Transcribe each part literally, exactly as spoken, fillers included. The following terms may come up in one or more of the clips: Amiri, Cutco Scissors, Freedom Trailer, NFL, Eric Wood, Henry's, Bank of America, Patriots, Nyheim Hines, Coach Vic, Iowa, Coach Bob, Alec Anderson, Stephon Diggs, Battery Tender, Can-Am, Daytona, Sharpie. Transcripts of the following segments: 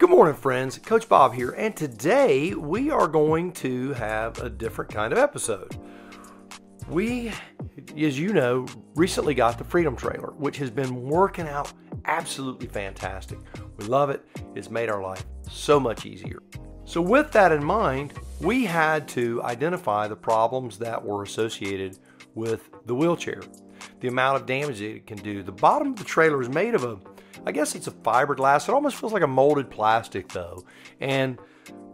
Good morning, friends. Coach Bob here, and today we are going to have a different kind of episode. We, as you know, recently got the Freedom Trailer, which has been working out absolutely fantastic. We love it. It's made our life so much easier. So with that in mind, we had to identify the problems that were associated with the wheelchair, the amount of damage it can do. The bottom of the trailer is made of a I guess it's a fiberglass. It almost feels like a molded plastic though. And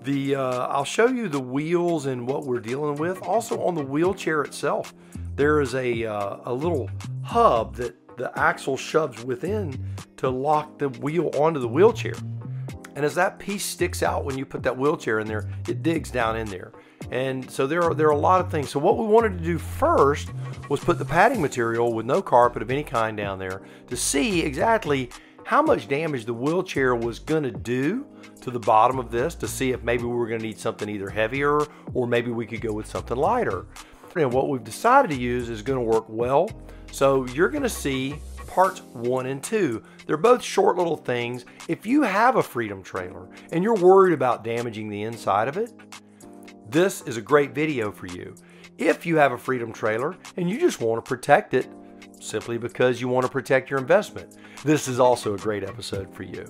the uh, I'll show you the wheels and what we're dealing with. Also on the wheelchair itself, there is a, uh, a little hub that the axle shoves within to lock the wheel onto the wheelchair. And as that piece sticks out when you put that wheelchair in there, it digs down in there. And so there are, there are a lot of things. So what we wanted to do first was put the padding material with no carpet of any kind down there to see exactly how much damage the wheelchair was gonna do to the bottom of this, to see if maybe we were gonna need something either heavier or maybe we could go with something lighter. And what we've decided to use is gonna work well. So you're gonna see parts one and two. They're both short little things. If you have a Freedom Trailer and you're worried about damaging the inside of it, this is a great video for you. If you have a Freedom Trailer and you just wanna protect it, simply because you want to protect your investment, this is also a great episode for you.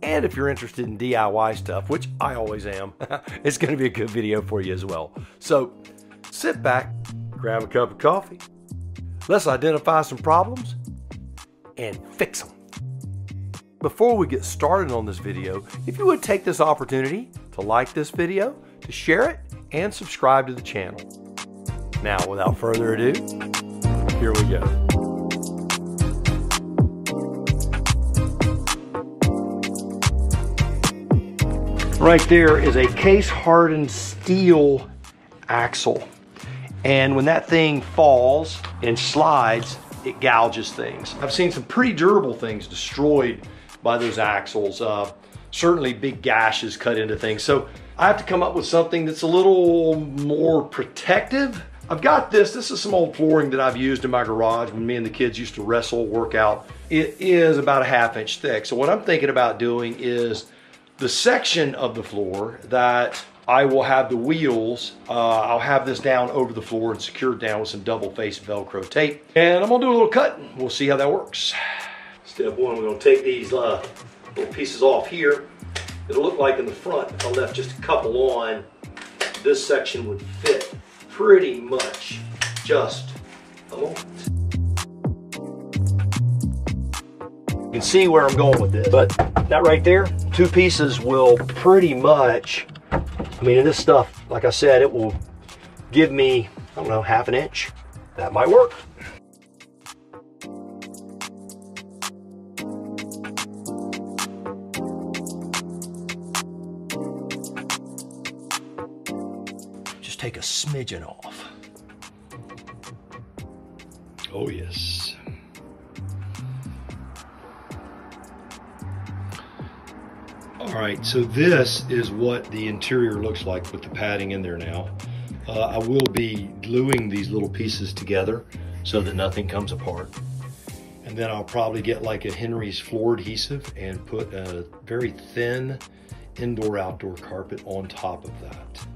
And if you're interested in D I Y stuff, which I always am, it's going to be a good video for you as well. So sit back, grab a cup of coffee, let's identify some problems and fix them. Before we get started on this video, if you would take this opportunity to like this video, to share it, and subscribe to the channel. Now, without further ado, here we go. Right there is a case hardened steel axle, and when that thing falls and slides, it gouges things. I've seen some pretty durable things destroyed by those axles, uh, certainly big gashes cut into things. So I have to come up with something that's a little more protective. I've got this. This is some old flooring that I've used in my garage when me and the kids used to wrestle, work out. It is about a half inch thick. So what I'm thinking about doing is the section of the floor that I will have the wheels, uh, I'll have this down over the floor and secured down with some double face Velcro tape. And I'm gonna do a little cut. We'll see how that works. Step one, we're gonna take these uh, little pieces off here. It'll look like in the front, if I left just a couple on, this section would fit pretty much just along. You can see where I'm going with this, but that right there, two pieces will pretty much, I mean, in this stuff, like I said, it will give me, I don't know, half an inch. That might work. Just take a smidgen off. Oh, yes. All right, so this is what the interior looks like with the padding in there now. Uh, I will be gluing these little pieces together so that nothing comes apart. And then I'll probably get like a Henry's floor adhesive and put a very thin indoor-outdoor carpet on top of that.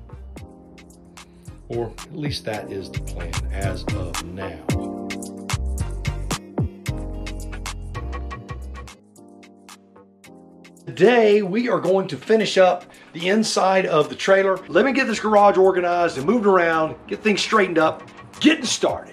Or at least that is the plan as of now. Today, we are going to finish up the inside of the trailer. Let me get this garage organized and moved around, get things straightened up, getting started.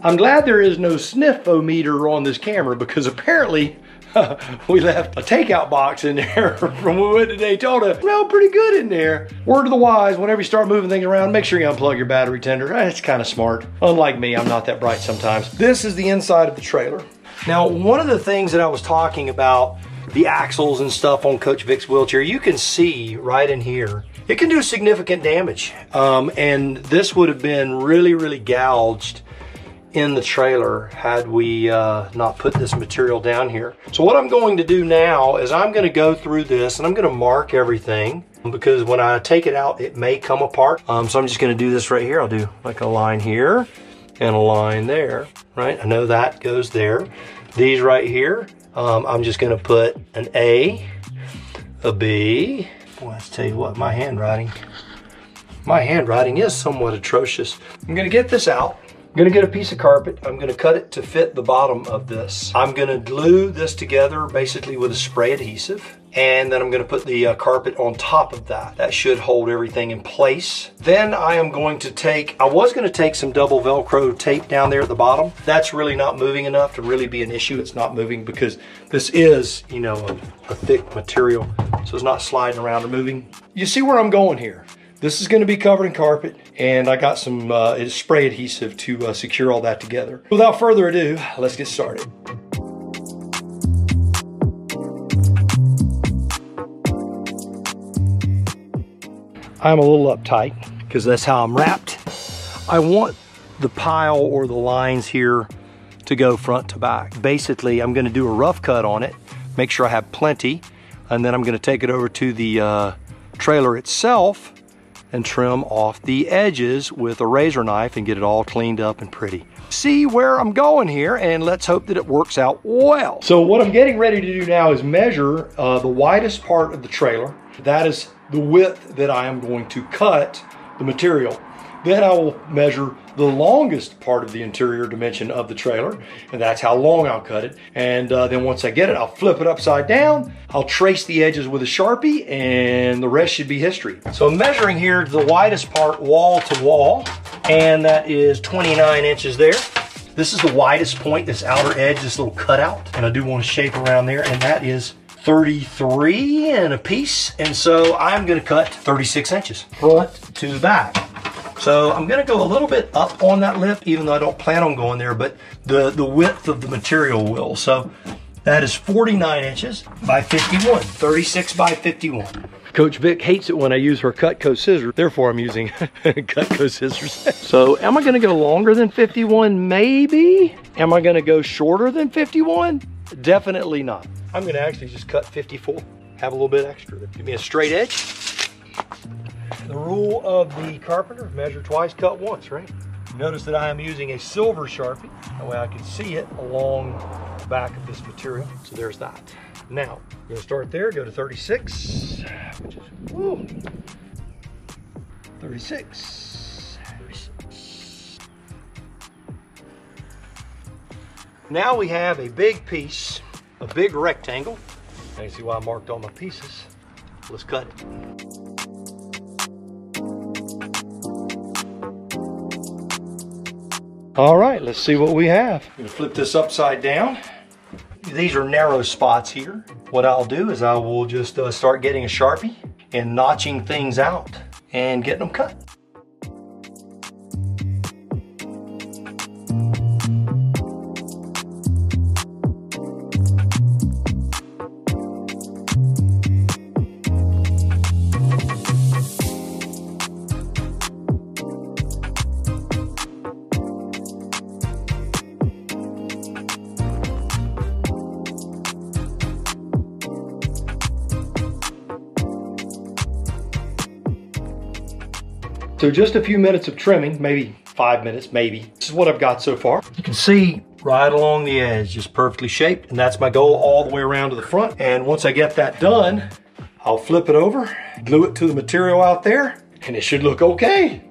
I'm glad there is no sniff-o-meter on this camera because apparently we left a takeout box in there from when we went to Daytona. It smelled pretty good in there. Word of the wise, whenever you start moving things around, make sure you unplug your battery tender. It's kind of smart. Unlike me, I'm not that bright sometimes. This is the inside of the trailer. Now, one of the things that I was talking about, the axles and stuff on Coach Vic's wheelchair, you can see right in here it can do significant damage. Um, and this would have been really, really gouged in the trailer had we uh, not put this material down here. So what I'm going to do now is I'm going to go through this and I'm going to mark everything, because when I take it out, it may come apart. Um, so I'm just going to do this right here. I'll do like a line here and a line there, right? I know that goes there. These right here, um, I'm just going to put an A, a B. Boy, let's tell you what, my handwriting, my handwriting is somewhat atrocious. I'm going to get this out. I'm gonna get a piece of carpet. I'm gonna cut it to fit the bottom of this. I'm gonna glue this together basically with a spray adhesive, and then I'm gonna put the uh, carpet on top of that. That should hold everything in place. Then I am going to take, I was gonna take some double Velcro tape down there at the bottom. That's really not moving enough to really be an issue. It's not moving because this is, you know, a, a thick material. So it's not sliding around or moving. You see where I'm going here? This is going to be covered in carpet, and I got some uh, spray adhesive to uh, secure all that together. Without further ado, let's get started. I'm a little uptight because that's how I'm wrapped. I want the pile or the lines here to go front to back. Basically, I'm going to do a rough cut on it, make sure I have plenty, and then I'm going to take it over to the uh, trailer itself and trim off the edges with a razor knife and get it all cleaned up and pretty. See where I'm going here, and let's hope that it works out well. So what I'm getting ready to do now is measure uh, the widest part of the trailer. That is the width that I am going to cut the material. Then I will measure the longest part of the interior dimension of the trailer, and that's how long I'll cut it. And uh, then once I get it, I'll flip it upside down. I'll trace the edges with a Sharpie, and the rest should be history. So I'm measuring here the widest part wall to wall, and that is twenty-nine inches there. This is the widest point, this outer edge, this little cutout, and I do want to shape around there, and that is thirty-three and a piece. And so I'm gonna cut thirty-six inches front to back. So I'm gonna go a little bit up on that lip, even though I don't plan on going there, but the, the width of the material will. So that is forty-nine inches by fifty-one, thirty-six by fifty-one. Coach Vic hates it when I use her Cutco scissors, therefore I'm using Cutco scissors. So am I gonna go longer than fifty-one? Maybe. Am I gonna go shorter than fifty-one? Definitely not. I'm gonna actually just cut fifty-four, have a little bit extra. Give me a straight edge. The rule of the carpenter, measure twice, cut once, right? Notice that I am using a silver Sharpie. That way I can see it along the back of this material. So there's that. Now, I'm gonna start there, go to thirty-six, which is, woo, thirty-six, thirty-six. Now we have a big piece, a big rectangle. Now you see why I marked all my pieces. Let's cut it. All right, let's see what we have. I'm gonna flip this upside down. These are narrow spots here. What I'll do is I will just uh, start getting a Sharpie and notching things out and getting them cut. So just a few minutes of trimming, maybe five minutes, maybe. This is what I've got so far. You can see right along the edge, just perfectly shaped, and that's my goal all the way around to the front. And once I get that done, I'll flip it over, glue it to the material out there, and it should look okay.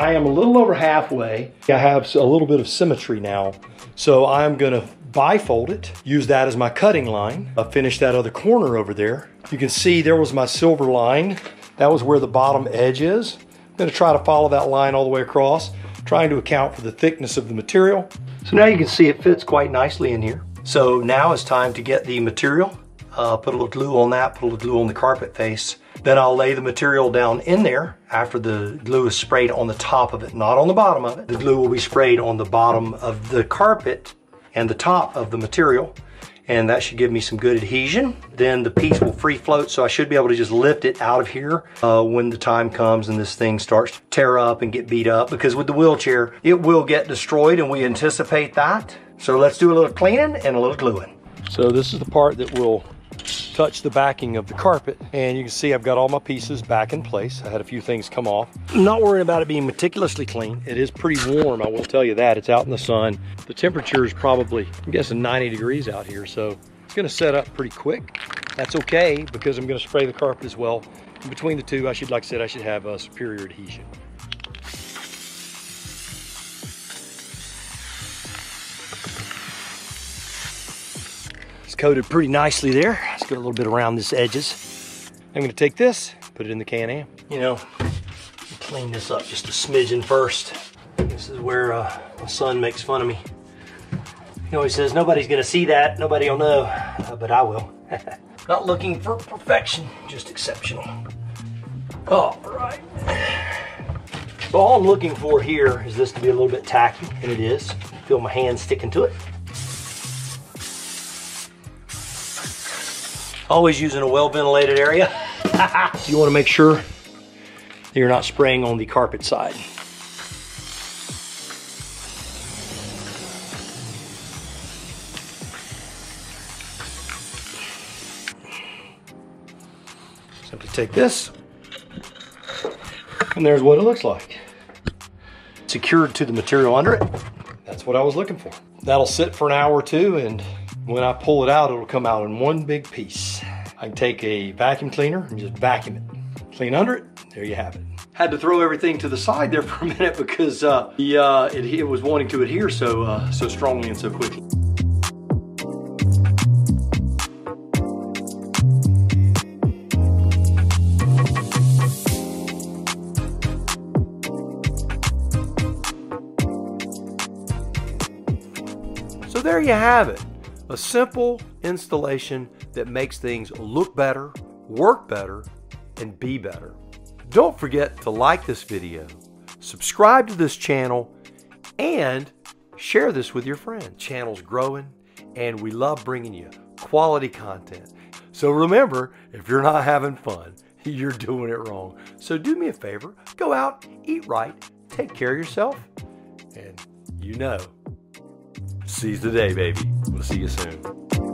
I am a little over halfway. I have a little bit of symmetry now. So I'm gonna bifold it, use that as my cutting line. I finished that other corner over there. You can see there was my silver line. That was where the bottom edge is. Then I try to follow that line all the way across, trying to account for the thickness of the material. So now you can see it fits quite nicely in here. So now it's time to get the material. Uh, put a little glue on that, put a little glue on the carpet face. Then I'll lay the material down in there after the glue is sprayed on the top of it, not on the bottom of it. The glue will be sprayed on the bottom of the carpet and the top of the material. And that should give me some good adhesion. Then the piece will free float, so I should be able to just lift it out of here uh, when the time comes and this thing starts to tear up and get beat up, because with the wheelchair, it will get destroyed and we anticipate that. So let's do a little cleaning and a little gluing. So this is the part that will touch the backing of the carpet, and you can see I've got all my pieces back in place. I had a few things come off. I'm not worrying about it being meticulously clean. It is pretty warm, I will tell you that. It's out in the sun. The temperature is probably, I'm guessing, ninety degrees out here, so it's gonna set up pretty quick. That's okay, because I'm gonna spray the carpet as well. And between the two, I should, like I said, I should have a superior adhesion. Coated pretty nicely there. Let's get a little bit around these edges. I'm gonna take this, put it in the Can-Am. You know, clean this up just a smidgen first. This is where uh, my son makes fun of me. He always says, nobody's gonna see that, nobody will know, uh, but I will. Not looking for perfection, just exceptional. All right. So all I'm looking for here is this to be a little bit tacky, and it is. Feel my hand sticking to it. Always using a well-ventilated area. So you want to make sure that you're not spraying on the carpet side. Simply take this, and there's what it looks like. Secured to the material under it. That's what I was looking for. That'll sit for an hour or two, and when I pull it out, it'll come out in one big piece. I can take a vacuum cleaner and just vacuum it. Clean under it, there you have it. Had to throw everything to the side there for a minute because uh, the, uh, it, it was wanting to adhere so, uh, so strongly and so quickly. So there you have it. A simple installation that makes things look better, work better, and be better. Don't forget to like this video, subscribe to this channel, and share this with your friends. Channel's growing, and we love bringing you quality content. So remember, if you're not having fun, you're doing it wrong. So do me a favor, go out, eat right, take care of yourself, and you know, seize the day, baby. We'll see you soon.